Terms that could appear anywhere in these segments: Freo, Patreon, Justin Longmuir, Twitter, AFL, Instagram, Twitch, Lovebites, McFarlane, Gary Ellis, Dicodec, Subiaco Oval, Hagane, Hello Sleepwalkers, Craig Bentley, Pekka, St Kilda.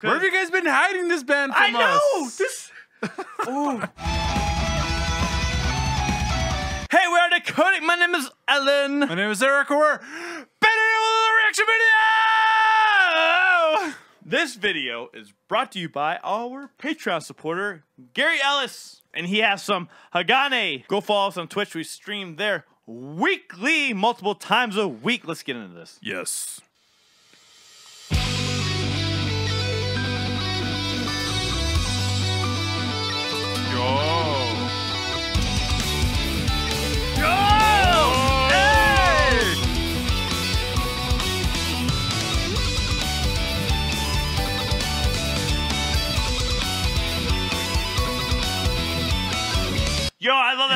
Where have you guys been hiding this band from us? Hey, we are Dicodec. My name is Ellen. My name is Eric. We're better with the reaction video. This video is brought to you by our Patreon supporter, Gary Ellis, and he has some Hagane. Go follow us on Twitch. We stream there weekly, multiple times a week. Let's get into this. Yes. Yo, I love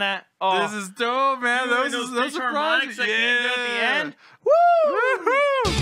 that. Oh. This is dope, man. Dude, those are harmonics that came in at the end. Woo!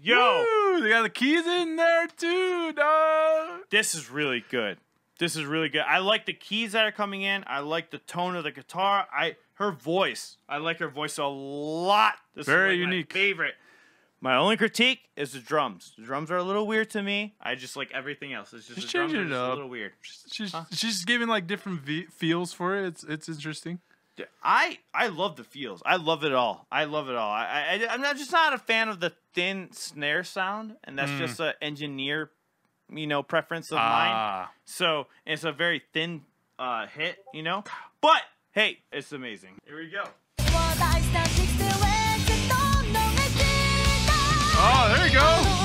Yo, woo, they got the keys in there too, dog. This is really good. This is really good. I like the keys that are coming in. I like the tone of the guitar. Her voice. I like her voice a lot. This is like unique. My favorite. My only critique is the drums. The drums are a little weird to me. I just like everything else. It's just the drums are just a little weird. She's giving like different feels for it. It's interesting. I love the feels. I love it all. I love it all. I'm just not a fan of the thin snare sound, and that's just an engineer, you know, preference of mine. So it's a very thin hit, you know. But hey, it's amazing. Here we go. Oh, there you go.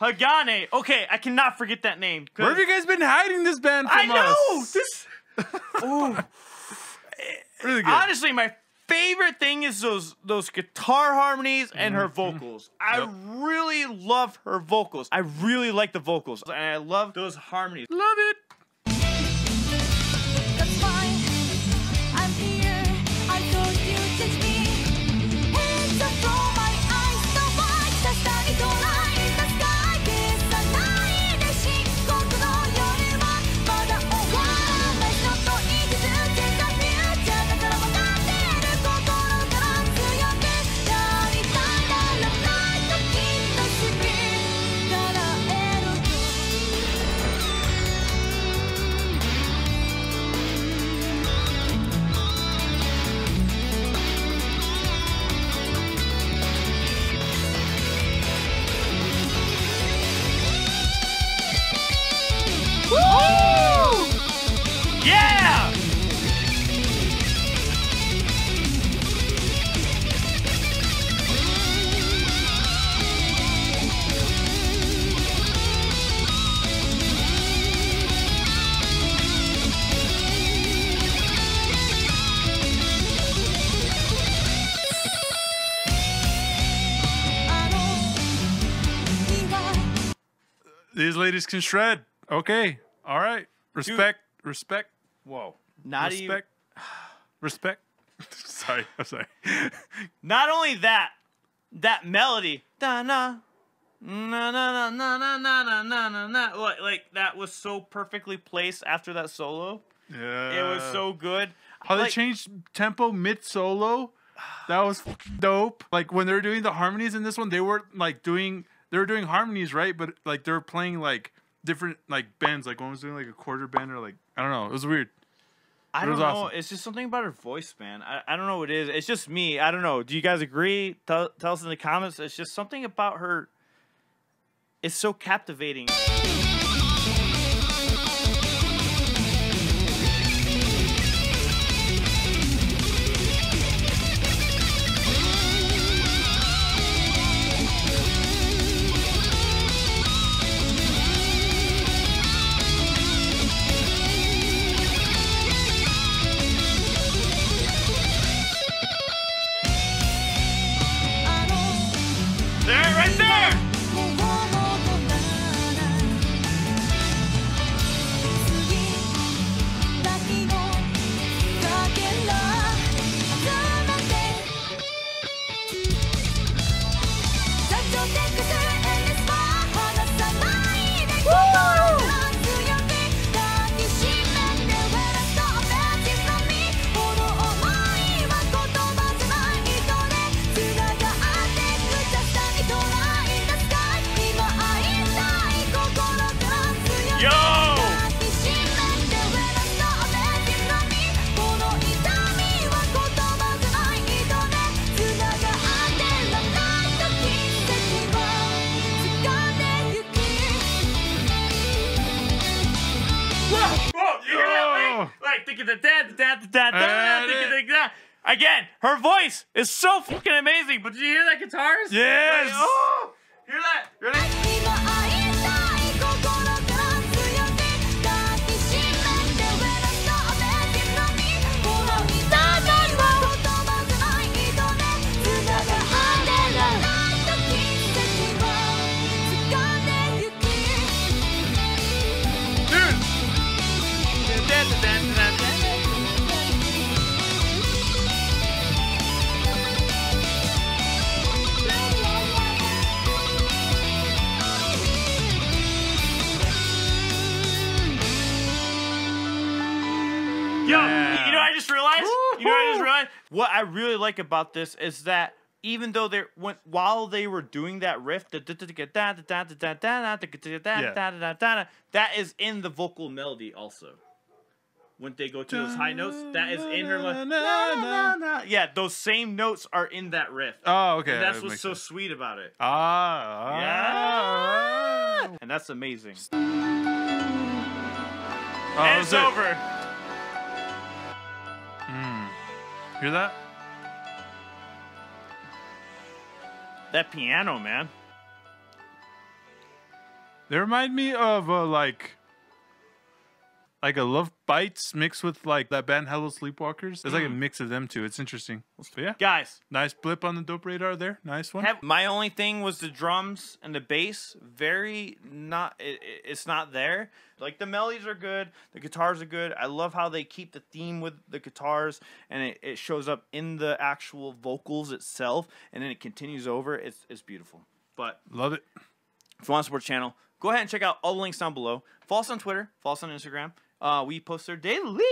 Hagane. Okay, I cannot forget that name. Where have you guys been hiding this band from us? I know! Really good. Honestly, my favorite thing is those guitar harmonies and her vocals. I really love her vocals. I really like the vocals. And I love those harmonies. Love it! These ladies can shred. Okay. All right. Respect. Dude. Respect. Whoa. Not respect. Even. Respect. Sorry, I'm sorry. Not only that, that melody, da na na na na na na na na na na, like that was so perfectly placed after that solo. Yeah, it was so good. How they changed tempo mid solo, that was dope. Like when they were doing the harmonies in this one, they were like doing, they were doing harmonies, right? But like they were playing like different like bends. Like one was doing like a quarter bend, or like I don't know. It was weird. I don't know. Awesome. It's just something about her voice, man. I don't know what it is. It's just me. I don't know. Do you guys agree? Tell us in the comments. It's just something about her. It's so captivating. Again, her voice is so fucking amazing. But did you hear that guitar? Yes. Like, oh, hear that? Hear that? Dude. Yo, you know, I just realized. You know, I just realized. What I really like about this is that even though they went while they were doing that riff, that is in the vocal melody also. When they go to those high notes, that is in her. Yeah, those same notes are in that riff. Oh, okay. And that's what's so sweet about it. Ah, yeah. And that's amazing. And it's over. Hear that? That piano, man. They remind me of like a Lovebites mixed with like that band Hello Sleepwalkers. It's like a mix of them two. It's interesting. But yeah, guys, nice blip on the dope radar there. Nice one. My only thing was the drums and the bass. Very not. It's not there. Like the melodies are good. The guitars are good. I love how they keep the theme with the guitars, and it shows up in the actual vocals itself, and then it continues over. It's beautiful. But love it. If you want to support the channel, go ahead and check out all the links down below. Follow us on Twitter. Follow us on Instagram. We post there daily.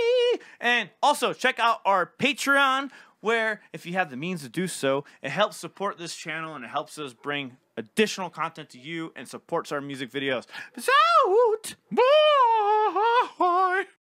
And also check out our Patreon, where if you have the means to do so, it helps support this channel and it helps us bring additional content to you and supports our music videos. Peace out. Bye.